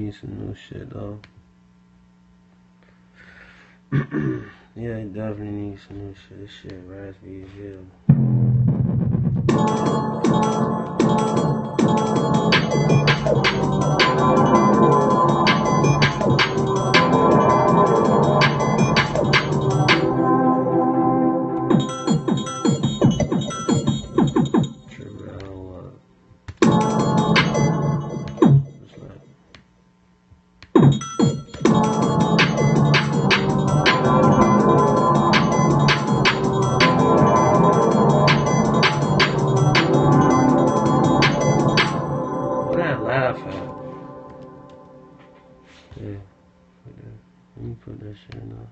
need some new shit though. Yeah, I definitely need some new shit. This shit raspy as hell. Trim it all up. Just like. Put that shit in there.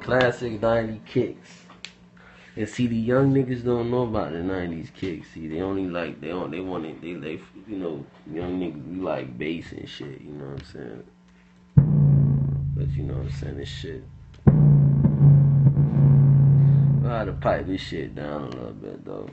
Classic 90 kicks. And see, the young niggas don't know about the 90s kicks. See, they only like, they want it, they you know, young niggas, we like bass and shit, you know what I'm saying? But you know what I'm saying, this shit. I gotta pipe this shit down a little bit though.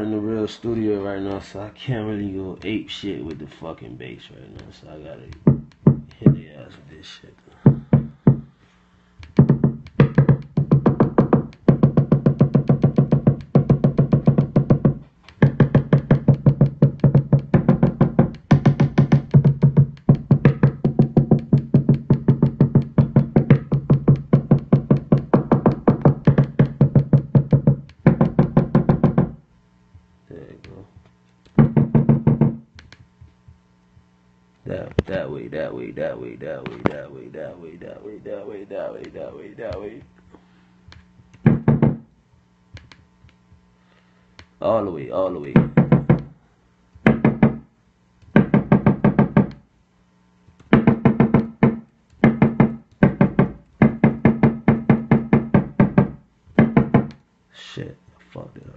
In the real studio right now, so I can't really go ape shit with the fucking bass right now, so I gotta hit the ass with this shit. That way. All the way. Shit, I fucked it up.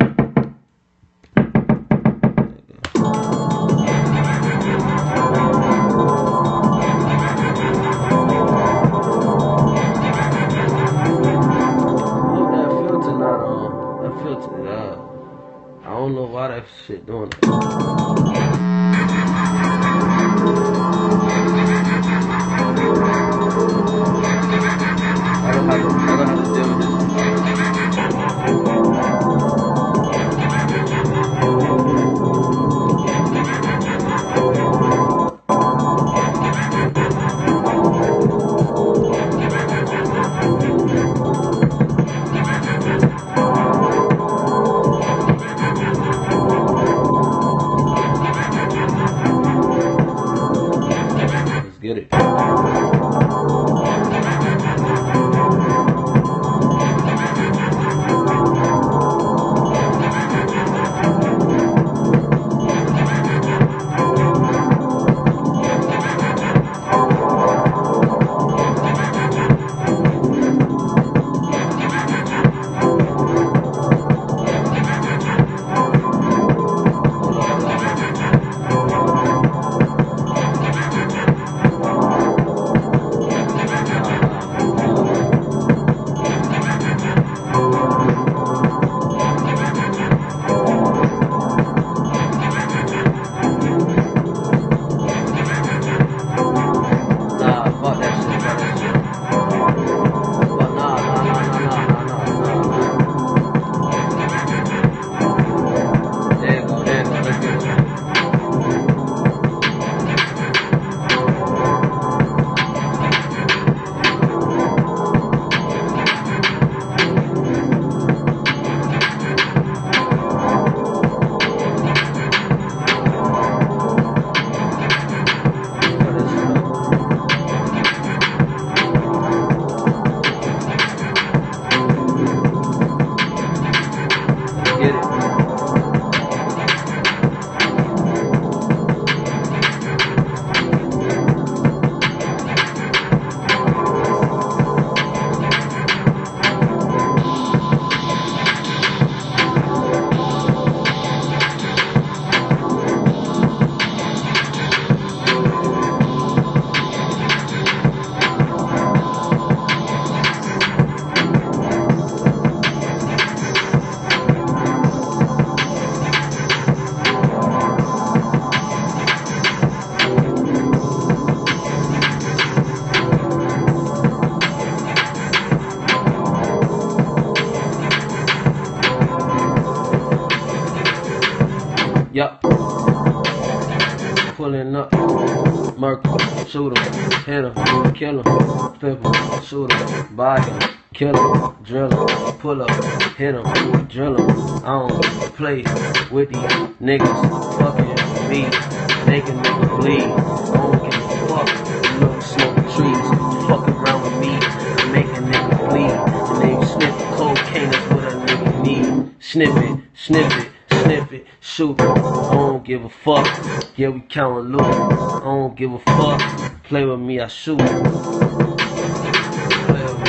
Shit doing it. I don't have to deal with this. pulling up. Murk, shoot him, hit him, kill him, flip him, shoot him, buy him, kill him, drill him, pull up, hit him, drill him. I don't play with these niggas, fucking me, they can make me bleed. I don't give a fuck, you know, smoke trees, fuck around with me, I make a nigga bleed. And they snip the cocaine, that's what a nigga need. Snip it, snip it. Snip it, shoot it, I don't give a fuck. Yeah, we countin' loot, I don't give a fuck. Play with me, I shoot. Play with me,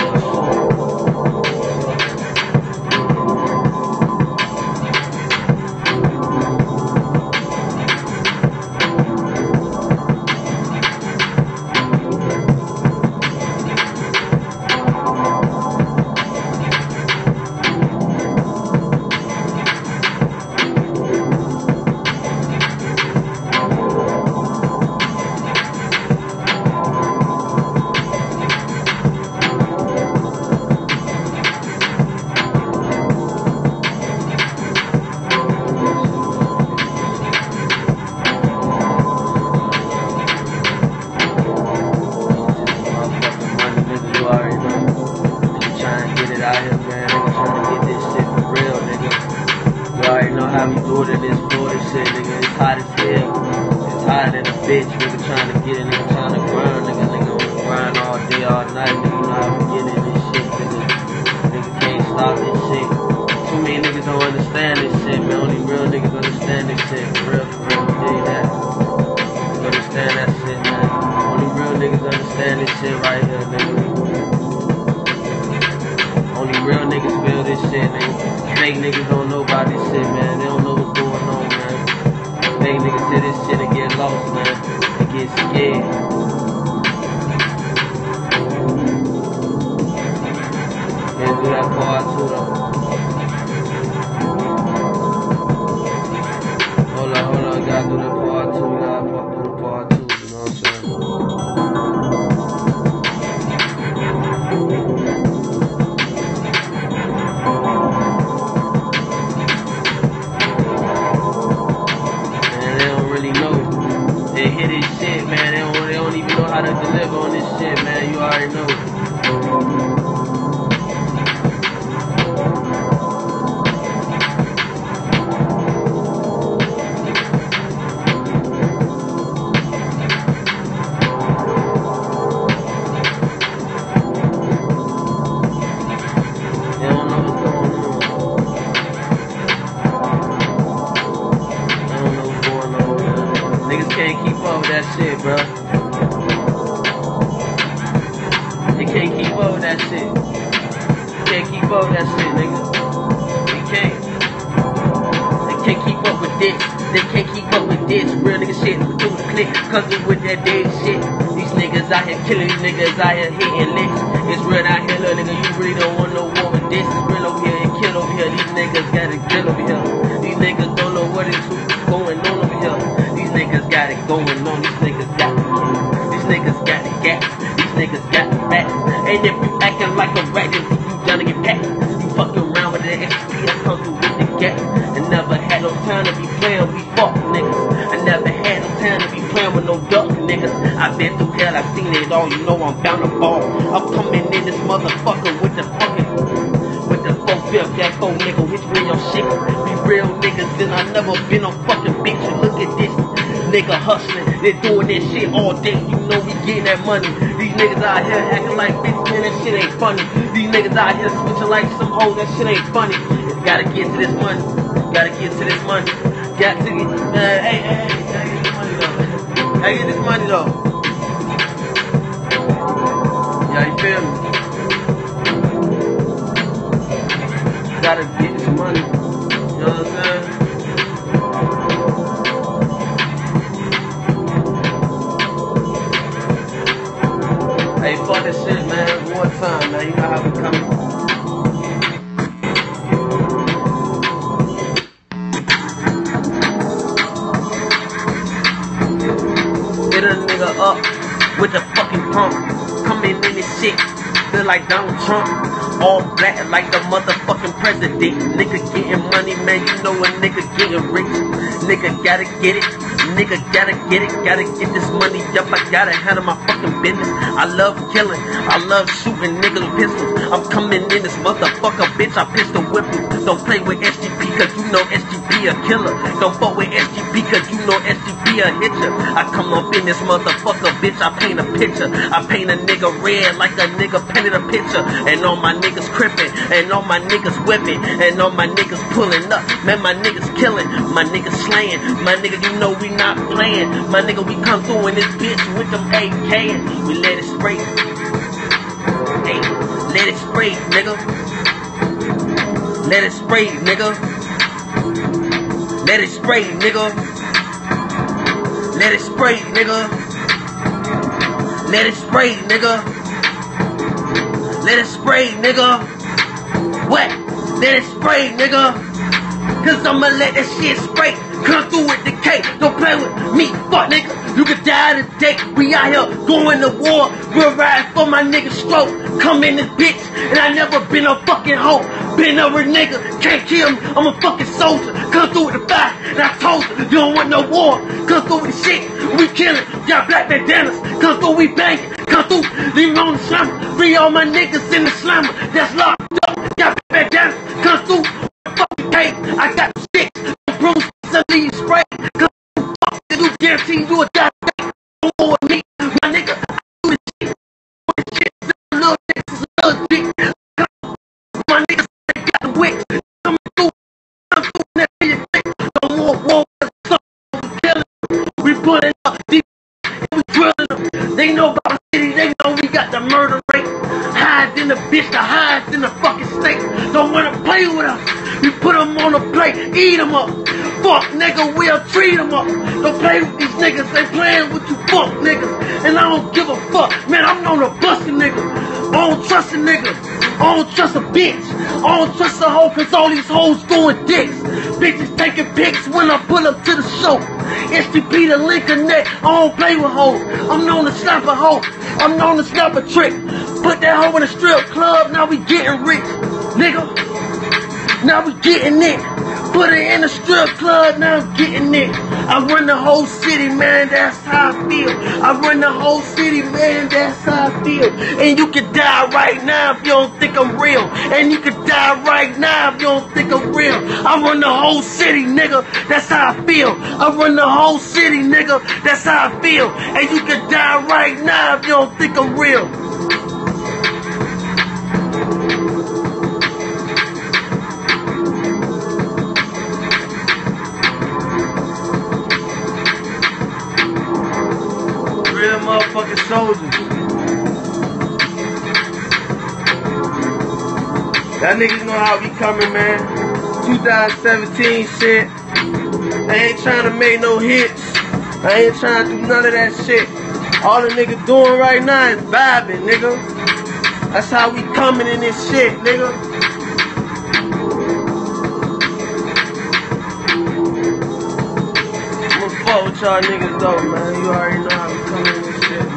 money. These niggas out here acting like bitches, man, that shit ain't funny. These niggas out here switching like some hoes, that shit ain't funny. Gotta get to this money, gotta get to this money. Got to get, gotta get this money though. Yeah, you feel me? Gotta get this money, you know what I'm saying? Hey, fuck this shit, man. One time, man. You know how we coming. Get a nigga up with the fucking pump. Coming in this shit, feel like Donald Trump. All black like the motherfucking president. Nigga getting money, man. You know a nigga getting rich. Nigga gotta get it. Nigga gotta get this money up. I gotta handle my fucking business. I love killing, I love shooting niggas with pistols. I'm coming in this motherfucker, bitch, I pistol whip you. Don't play with SGP, cause you know SGP a killer. Don't fuck with SGP, cause you know SGP a hitcher. I come up in this motherfucker, bitch, I paint a picture. I paint a nigga red like a nigga painted a picture. And all my niggas crippin', and all my niggas whipping, and all my niggas pulling up. Man, my niggas killing, my niggas slaying. My nigga, you know we not playing. My nigga, we come through in this bitch with them AK. We let it spray. Hey, let it spray, nigga. Let it spray, nigga. Let it spray, nigga. Let it spray, nigga. Let it spray, nigga. Let it spray, nigga. What? Let it spray, nigga. Cause I'ma let that shit spray. Come through with the K, don't play with me, fuck nigga. You could die today. We out here going to war. We'll ride for my nigga stroke. Come in this bitch, and I never been a fucking hoe. Been over nigga, can't kill me. I'm a fucking soldier. Come through with the fire, and I told you, you don't want no war. Come through with the shit, we killing. Got black bandanas, come through, we banging. Come through, leave me on the slumber. Free all my niggas in the slumber. That's locked up. Got black bandanas, come through. I got sticks, bruises, and leave spray. Cause you fuck, you guarantee you a die. Don't war with me, my nigga. I do this shit. This shit is a little niggas, is a little dick. My niggas, they got the wicks. Come through, that nigga dick. Don't war with us, we killing. We putting up deep, and we drilling them. They know about the city, they know we got the murder rate. Hides in the bitch, the hides in the fucking state. Don't wanna play with us. We put them on a plate, eat them up. Fuck nigga, we'll treat them up. Don't play with these niggas, they playing with you fuck niggas. And I don't give a fuck, man, I'm known to bust a nigga. I don't trust a nigga, I don't trust a bitch. I don't trust a hoe cause all these hoes doing dicks. Bitches taking pics when I pull up to the show. STP the link a neck, I don't play with hoes. I'm known to snap a hoe, I'm known to snap a trick. Put that hoe in a strip club, now we getting rich, nigga. Now we getting it. Put it in the strip club, now I'm getting it. I run the whole city, man, that's how I feel. I run the whole city, man, that's how I feel. And you can die right now if you don't think I'm real. And you can die right now if you don't think I'm real. I run the whole city, nigga, that's how I feel. I run the whole city, nigga, that's how I feel. And you can die right now if you don't think I'm real. Motherfucking soldiers. Y'all niggas know how we coming, man. 2017 shit. I ain't trying to make no hits. I ain't trying to do none of that shit. All the niggas doing right now is vibing, nigga. That's how we coming in this shit, nigga. With y'all niggas though, man. You already know how we coming in this shit, man.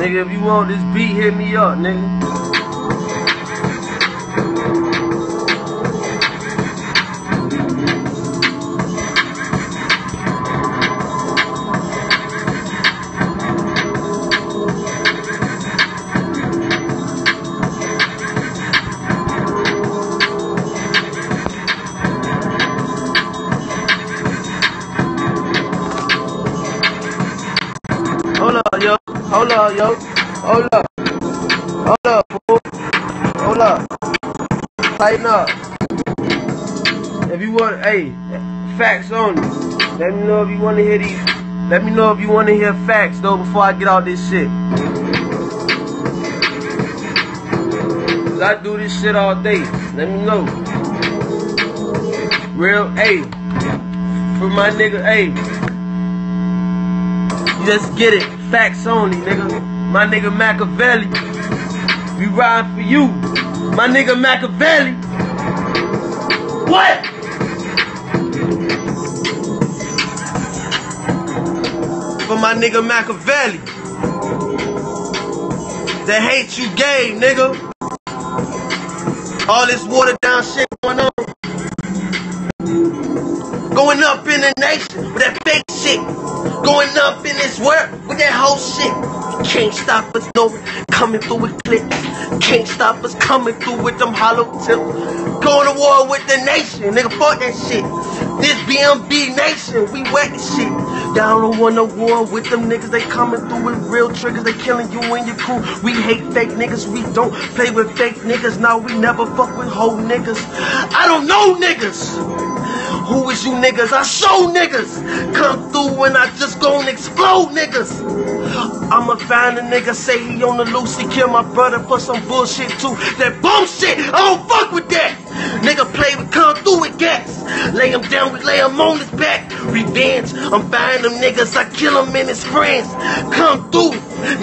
Nigga, if you want this beat, hit me up, nigga. Hold up, yo. Hold up. Hold up, fool. Hold up. Tighten up. If you want, hey, facts only. Let me know if you want to hear these. Let me know if you want to hear facts, though, before I get all this shit. Cause I do this shit all day. Let me know. Real, hey. For my nigga, hey. Just get it. Facts only, nigga. My nigga Machiavelli, we ride for you. My nigga Machiavelli. What? For my nigga Machiavelli. The hate you gave, nigga. All this watered down shit going on. Going up in the nation with that fake shit. Going up in this world with that whole shit. Can't stop us, no. Coming through with clicks. Can't stop us coming through with them hollow tips. Going to war with the nation, nigga. Fuck that shit. This BMB nation, we wet shit. Y'all don't want no war with them niggas. They coming through with real triggers. They killing you and your crew. We hate fake niggas. We don't play with fake niggas. Now we never fuck with whole niggas. I don't know niggas. Who is you niggas? I show niggas. Come through and I just gon' explode niggas. I'ma find a nigga, say he on the loose. He kill my brother for some bullshit too. That bullshit, I don't fuck with that. Nigga play with come through with gas. Lay him down, we lay him on his back. Revenge, I'm buying them niggas, I kill him and his friends. Come through,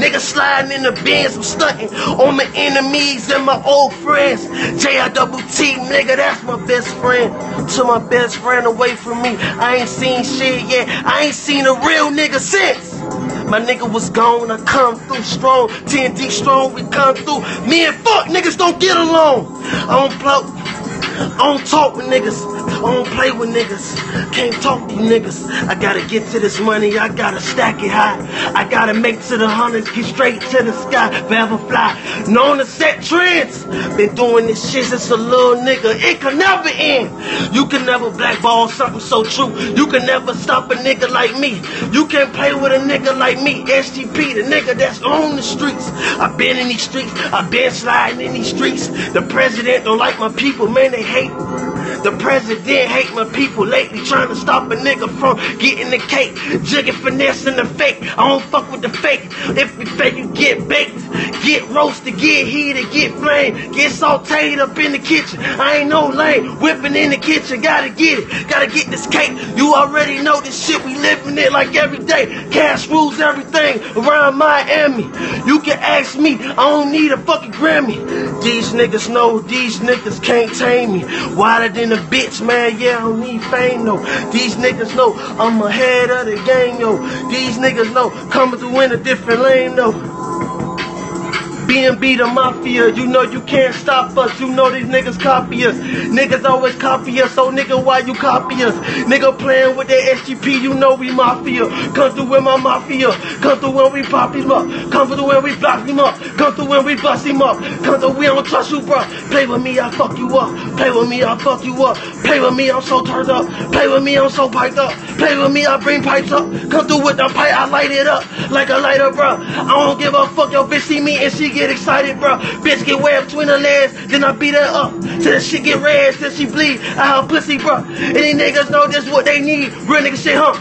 nigga sliding in the bins. I'm stunting on my enemies and my old friends. J-I-double-T, nigga, that's my best friend. Till my best friend away from me, I ain't seen shit yet. I ain't seen a real nigga since. My nigga was gone, I come through strong. 10 D strong, we come through. Me and fuck niggas don't get along. I don't blow. I don't talk with niggas, I don't play with niggas, can't talk to niggas. I gotta get to this money, I gotta stack it high. I gotta make to the hundreds, get straight to the sky, forever fly. Known to set trends, been doing this shit since a little nigga, it can never end. You can never blackball something so true, you can never stop a nigga like me. You can't play with a nigga like me, STP, the nigga that's on the streets. I've been in these streets, I've been sliding in these streets. The president don't like my people, man, they hate. The president hate my people lately, trying to stop a nigga from getting the cake, jigging finesse in the fake. I don't fuck with the fake. If you fake, you get baked, get roasted, get heated, get flamed, get sauteed up in the kitchen. I ain't no lame, whipping in the kitchen, gotta get it, gotta get this cake. You already know this shit, we living it like every day. Cash rules everything around Miami. You can ask me, I don't need a fucking Grammy. These niggas know, these niggas can't tame me. Wider than a bitch, man, yeah, I don't need fame, no. These niggas know I'm ahead of the game, yo. These niggas know coming through in a different lane, no. BNB the mafia, you know you can't stop us. You know these niggas copy us. Niggas always copy us, so nigga, why you copy us? Nigga playing with that SGP, you know we mafia. Come through with my mafia. Come through when we pop him up. Come through when we block him up. Come through when we bust him up. Come through, we don't trust you, bro. Play with me, I fuck you up. Play with me, I fuck you up. Play with me, I'm so turned up. Play with me, I'm so piped up. Play with me, I bring pipes up. Come through with the pipe, I light it up like a lighter, bro. I don't give a fuck, yo, bitch see me and she get excited, bro. Bitch get way up between her legs, then I beat her up till she get red, till she bleed out her pussy, bro. And these niggas know this what they need. Real nigga shit, huh?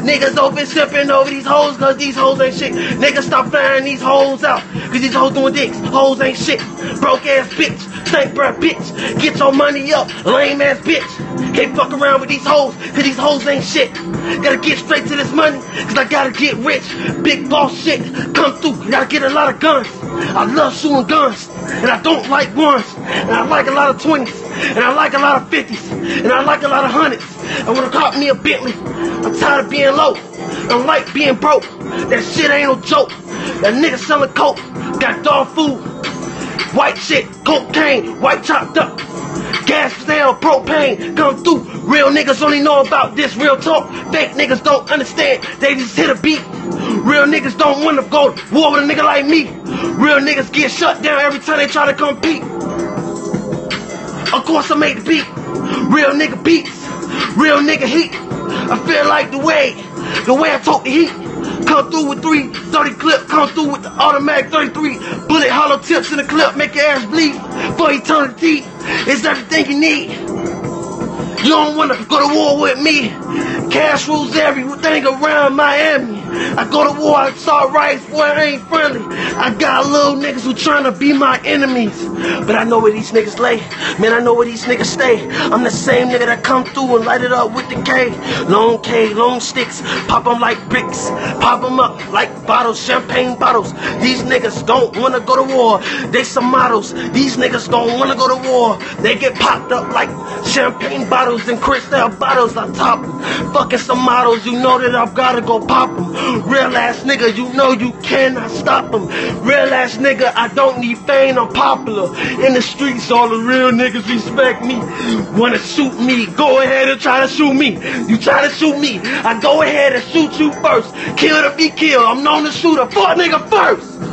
Niggas open sipping over these hoes, cause these hoes ain't shit. Niggas stop flying these hoes out, cause these hoes doing dicks. Hoes ain't shit. Broke ass bitch, stank breath bitch. Get your money up, lame ass bitch. Can't fuck around with these hoes, cause these hoes ain't shit. Gotta get straight to this money, cause I gotta get rich. Big boss shit, come through, gotta get a lot of guns. I love shooting guns, and I don't like ones. And I like a lot of 20s, and I like a lot of 50s, and I like a lot of 100s. I wanna cop me a Bentley. I'm tired of being low, I don't like being broke. That shit ain't no joke. That nigga selling coke, got dog food, white shit, cocaine, white chopped up, gas down, propane. Come through, real niggas only know about this real talk. Fake niggas don't understand, they just hit a beat. Real niggas don't wanna go to war with a nigga like me. Real niggas get shut down every time they try to compete. Of course I make the beat, real nigga beats, real nigga heat. I feel like the way I talk the heat. Come through with 330 clip, come through with the automatic 33 bullet hollow tips in the clip, make your ass bleed for eternity. It's everything you need. You don't wanna go to war with me. Cash rules everything around Miami. I go to war, I start riots, boy, I ain't friendly. I got little niggas who tryna be my enemies. But I know where these niggas lay, man, I know where these niggas stay. I'm the same nigga that come through and light it up with the K, long sticks, pop them like bricks. Pop them up like bottles, champagne bottles. These niggas don't wanna go to war, they some models. These niggas don't wanna go to war, they get popped up like champagne bottles and crystal bottles. I top them, fucking some models, you know that I've gotta go pop them. Real ass nigga, you know you cannot stop him. Real ass nigga, I don't need fame, I'm popular. In the streets, all the real niggas respect me. Wanna shoot me, go ahead and try to shoot me. You try to shoot me, I go ahead and shoot you first. Kill if you kill, I'm known to shoot a fuck nigga first.